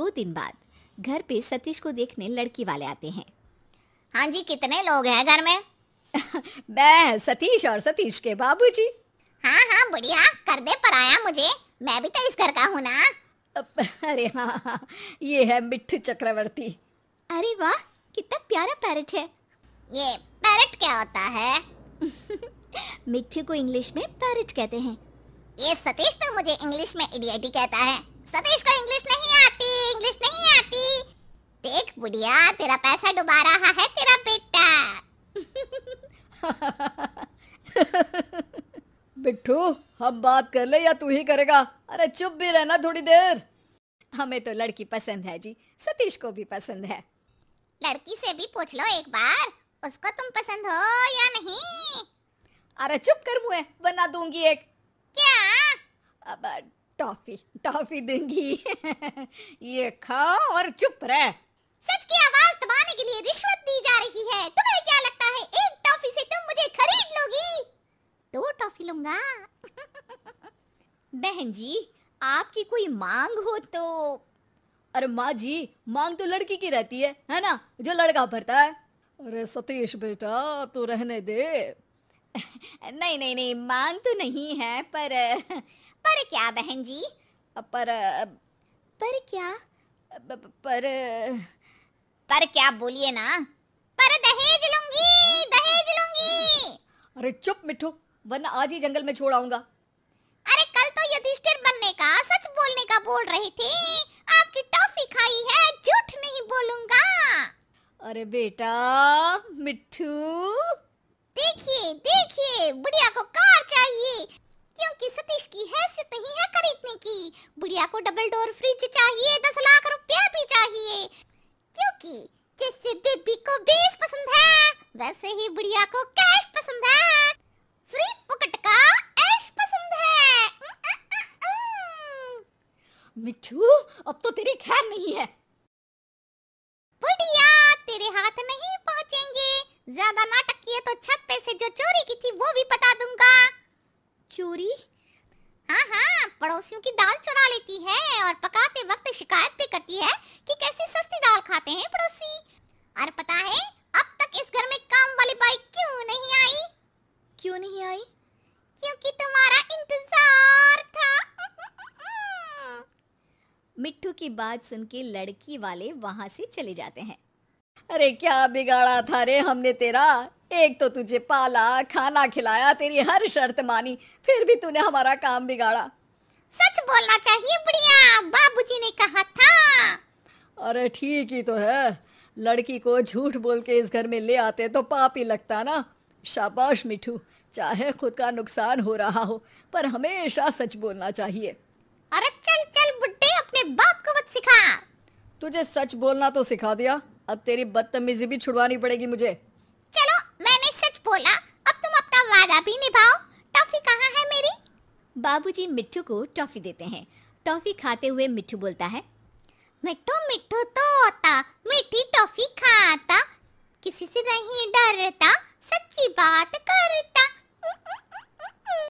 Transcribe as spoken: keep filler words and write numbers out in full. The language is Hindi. दो दिन बाद घर पे सतीश को देखने लड़की वाले आते हैं। हाँ जी, कितने लोग हैं घर में? मैं, सतीश और सतीश के बाबूजी। हाँ हाँ बढ़िया, कर दे पराया मुझे, मैं भी तो इस घर का हूँ ना। अरे हाँ, ये है मिठू चक्रवर्ती। अरे वाह, कितना प्यारा पैरट है। ये पैरट क्या होता है? मिठू को इंग्लिश में पैरट कहते हैं। ये सतीश तो मुझे इंग्लिश में इडियट ही कहता है। सतीश को इंग्लिश नहीं आती, इंग्लिश नहीं आती। देख बुढ़िया, तेरा पैसा डुबा रहा है तेरा बेटा। बिट्ठू, हम बात कर ले या तू ही करेगा? अरे चुप भी रहना थोड़ी देर। हमें तो लड़की पसंद है जी, सतीश को भी पसंद है। लड़की से भी पूछ लो एक बार, उसको तुम पसंद हो या नहीं। अरे चुप कर मुए, बना दूंगी एक। क्या? अब टॉफी टॉफी दूंगी। ये खा और चुप रह। सच की आवाज दबाने के लिए रिश्वत दी जा रही है। तुम्हें क्या लगता है एक टॉफी से तुम मुझे खरीद लोगी? दो टॉफी लूंगा। बहन जी, आपकी कोई मांग हो तो? अरे माँ जी, मांग तो लड़की की रहती है, है ना, जो लड़का भरता है। अरे सतीश बेटा, तू रहने दे। नहीं नहीं नहीं, मांग तो नहीं है, पर पर क्या बहन जी? पर पर क्या? पर पर, पर क्या बोलिए ना। पर दहेज लूंगी, दहेज लूंगी। अरे चुप मिठू, वरना आज ही जंगल में छोड़ आऊंगा। अरे कल तो युधिष्ठिर बनने का, सच बोलने का बोल रही थी। आपकी टॉफी खाई है, झूठ नहीं बोलूंगा। अरे बेटा मिठू, देखिए देखिए, बुढ़िया को कार चाहिए क्योंकि सतीश की हैसियत नहीं है खरीदने की। बुढ़िया को डबल डोर फ्रिज चाहिए, दस लाख रुपया भी चाहिए क्योंकि जैसे बेबी को बीस पसंद है, वैसे ही बुढ़िया को कैश पसंद है। फ्री फुकट का ऐश पसंद है। मिठू, अब तो तेरी खैर नहीं है। बुढ़िया, तेरे हाथ नहीं पहुंचेंगे। ज्यादा नाटक किए तो छत पे से जो चोरी की थी वो भी बता दूंगा। चोरी? हाँ हाँ, पड़ोसियों की दाल चुरा लेती है और पकाते वक्त शिकायत भी करती है कि कैसी सस्ती दाल खाते हैं पड़ोसी। और पता है अब तक इस घर में काम वाली बाई क्यों नहीं आई? क्यों नहीं आई? क्योंकि तुम्हारा इंतजार था। मिट्टू की बात सुनके लड़की वाले वहां से चले जाते हैं। अरे क्या बिगाड़ा था रे हमने तेरा? एक तो तुझे पाला, खाना खिलाया, तेरी हर शर्त मानी, फिर भी तूने हमारा काम बिगाड़ा। सच बोलना चाहिए बुढ़िया, बाबूजी ने कहा था। अरे ठीक ही तो है, लड़की को झूठ बोल के इस घर में ले आते तो पाप ही लगता ना। शाबाश मिठू, चाहे खुद का नुकसान हो रहा हो पर हमेशा सच बोलना चाहिए। अरे चल चल बुड्ढे, अपने बाप को मत सिखा। तुझे सच बोलना तो सिखा दिया, अब तेरी बदतमीजी भी छुड़वानी पड़ेगी मुझे। चलो, मैंने सच बोला, अब तुम अपना वादा भी निभाओ। टॉफी कहाँ है मेरी? बाबूजी मिठू को टॉफी देते हैं। टॉफी खाते हुए मिठू बोलता है, मिठू मिठू तोता, मीठी टॉफी खाता, किसी से नहीं डरता, सच्ची बात करता।